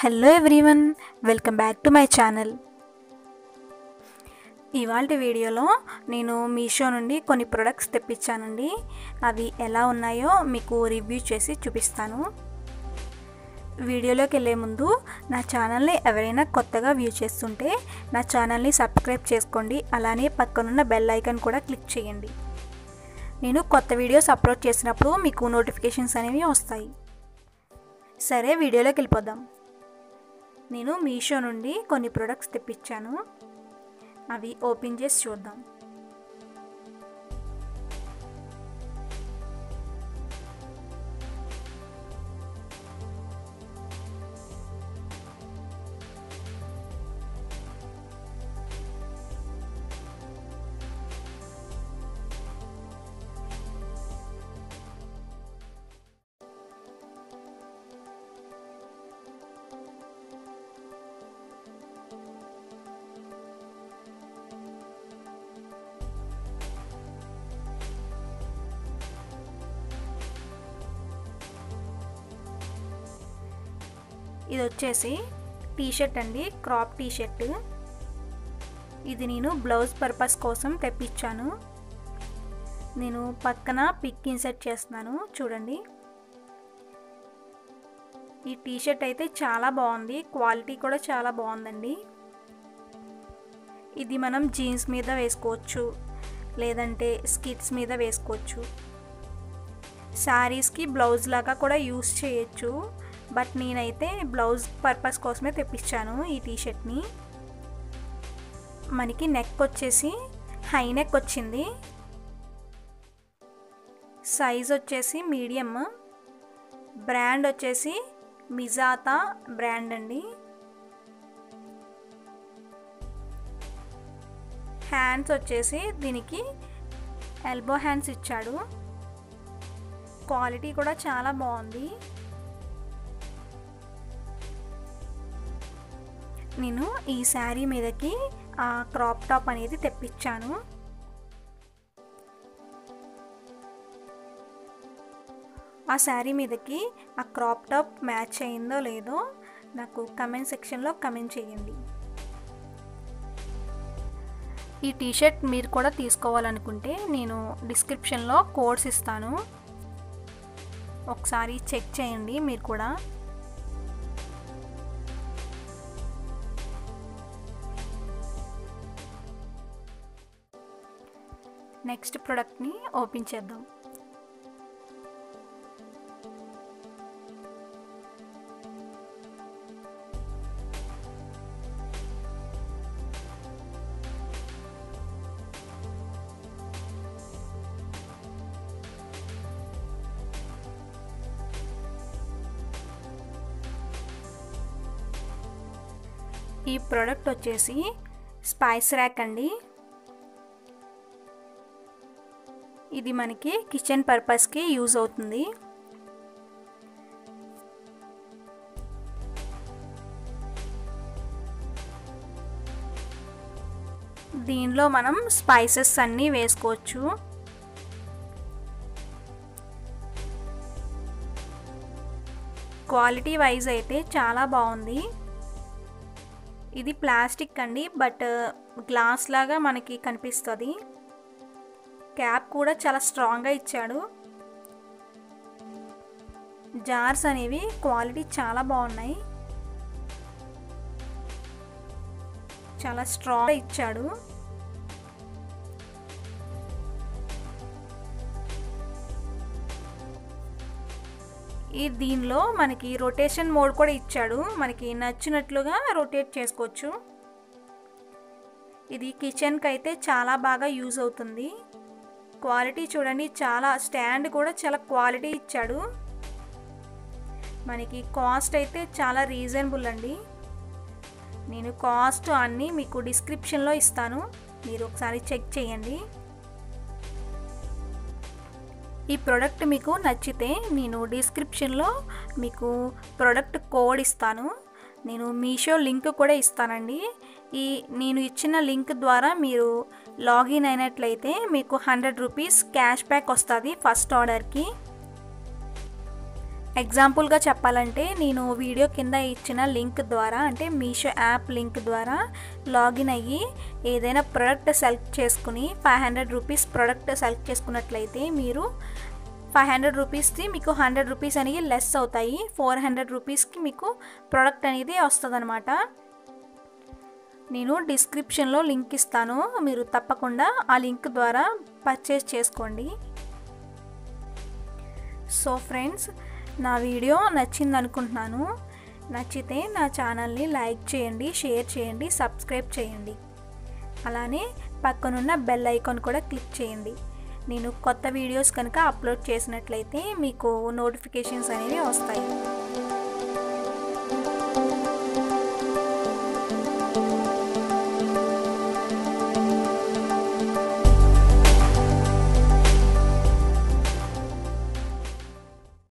Hello everyone, welcome back to my channel. ఇవాల్టి వీడియోలో నేను మీషో నుండి కొన్ని ప్రొడక్ట్స్ తెప్పించానండి. అవి ఎలా ఉన్నాయో మీకు రివ్యూ చేసి చూపిస్తాను. వీడియోలోకి వెళ్ళే ముందు నా ఛానల్ని ఎవరైనా కొత్తగా వ్యూ చేస్తుంటే నా ఛానల్ని సబ్స్క్రైబ్ చేసుకోండి. అలానే పక్కనున్న బెల్ ఐకాన్ కూడా క్లిక్ చేయండి. నేను కొత్త వీడియోస్ అప్లోడ్ చేసినప్పుడు మీకు నోటిఫికేషన్స్ అనేవి వస్తాయి. సరే, వీడియోలోకి వెళ్ళిపోదాం. నేను మీషో నుండి కొన్ని ప్రొడక్ట్స్ తెప్పించాను. అవి ఓపెన్ చేసి చూద్దాం. ఇది వచ్చేసి టీ షర్ట్ అండి, క్రాప్ టీ షర్ట్. ఇది నేను బ్లౌజ్ పర్పస్ కోసం తెప్పించాను. నేను పక్కన పిక్ ఇన్సర్ట్ చేస్తున్నాను, చూడండి. ఈ టీ షర్ట్ అయితే చాలా బాగుంది, క్వాలిటీ కూడా చాలా బాగుందండి. ఇది మనం జీన్స్ మీద వేసుకోవచ్చు, లేదంటే స్కిట్స్ మీద వేసుకోవచ్చు. శారీస్కి బ్లౌజ్ లాగా కూడా యూస్ చేయొచ్చు. బట్ నేనైతే బ్లౌజ్ పర్పస్ కోసమే తెప్పించాను ఈ టీషర్ట్ని. మనకి నెక్ వచ్చేసి హై నెక్ వచ్చింది. సైజ్ వచ్చేసి మీడియం. బ్రాండ్ వచ్చేసి మిజాతా బ్రాండ్ అండి. హ్యాండ్స్ వచ్చేసి దీనికి ఎల్బో హ్యాండ్స్ ఇచ్చాడు. క్వాలిటీ కూడా చాలా బాగుంది. నేను ఈ శారీ మీదకి ఆ క్రాప్ టాప్ అనేది తెప్పించాను. ఆ శారీ మీదకి ఆ క్రాప్ టాప్ మ్యాచ్ అయిందో లేదో నాకు కమెంట్ సెక్షన్లో కమెంట్ చేయండి. ఈ టీషర్ట్ మీరు కూడా తీసుకోవాలనుకుంటే నేను డిస్క్రిప్షన్లో కోడ్స్ ఇస్తాను, ఒకసారి చెక్ చేయండి మీరు కూడా. నెక్స్ట్ ప్రోడక్ట్ని ఓపెన్ చేద్దాం. ఈ ప్రోడక్ట్ వచ్చేసి స్పైస్ ర్యాక్ అండి. ఇది మనకి కిచెన్ పర్పస్కి యూజ్ అవుతుంది. దీనిలో మనం స్పైసెస్ అన్నీ వేసుకోవచ్చు. క్వాలిటీ వైజ్ అయితే చాలా బాగుంది. ఇది ప్లాస్టిక్ అండి, బట్ గ్లాస్ లాగా మనకి కనిపిస్తుంది. క్యాప్ కూడా చాలా స్ట్రాంగ్గా ఇచ్చాడు. జార్స్ అనేవి క్వాలిటీ చాలా బాగున్నాయి, చాలా స్ట్రాంగ్గా ఇచ్చాడు. ఈ దీనిలో మనకి రొటేషన్ మోడ్ కూడా ఇచ్చాడు, మనకి నచ్చినట్లుగా రొటేట్ చేసుకోవచ్చు. ఇది కిచెన్కి అయితే చాలా బాగా యూజ్ అవుతుంది. క్వాలిటీ చూడండి, చాలా స్టాండ్ కూడా చాలా క్వాలిటీ ఇచ్చాడు. మనకి కాస్ట్ అయితే చాలా రీజనబుల్ అండి. నేను కాస్ట్ అన్నీ మీకు డిస్క్రిప్షన్లో ఇస్తాను, మీరు ఒకసారి చెక్ చేయండి. ఈ ప్రోడక్ట్ మీకు నచ్చితే నేను డిస్క్రిప్షన్లో మీకు ప్రోడక్ట్ కోడ్ ఇస్తాను. నేను మీషో లింక్ కూడా ఇస్తానండి. ఈ నేను ఇచ్చిన లింక్ ద్వారా మీరు లాగిన్ అయినట్లయితే మీకు 100 రూపీస్ క్యాష్ బ్యాక్ వస్తుంది ఫస్ట్ ఆర్డర్కి. ఎగ్జాంపుల్ గా చెప్పాలంటే నేను వీడియో కింద ఇచ్చిన లింక్ ద్వారా అంటే మీషో యాప్ లింక్ ద్వారా లాగిన్ అయ్యి ఏదైనా ప్రొడక్ట్ సెలెక్ట్ చేసుకుని 500 రూపాయస్ ప్రొడక్ట్ సెలెక్ట్ చేసుకున్నట్లయితే మీరు 500 రూపాయస్ కి మీకు 100 రూపాయస్ అనేది లెస్ అవుతాయి 400 రూపాయస్ కి మీకు ప్రొడక్ట్ అనేది వస్తదన్నమాట నేను డిస్క్రిప్షన్ లో లింక్ ఇస్తాను మీరు తప్పకుండా ఆ లింక్ ద్వారా పర్చేస్ చేసుకోండి సో ఫ్రెండ్స్ నా వీడియో నచ్చింది అనుకుంటున్నాను నచ్చితే నా ఛానల్ ని లైక్ చేయండి షేర్ చేయండి సబ్స్క్రైబ్ చేయండి అలానే పక్కనున్న బెల్ ఐకాన్ కూడా క్లిక్ చేయండి నేను కొత్త వీడియోస్ కనుక అప్లోడ్ చేసినట్లయితే మీకు నోటిఫికేషన్స్ అనేవి వస్తాయి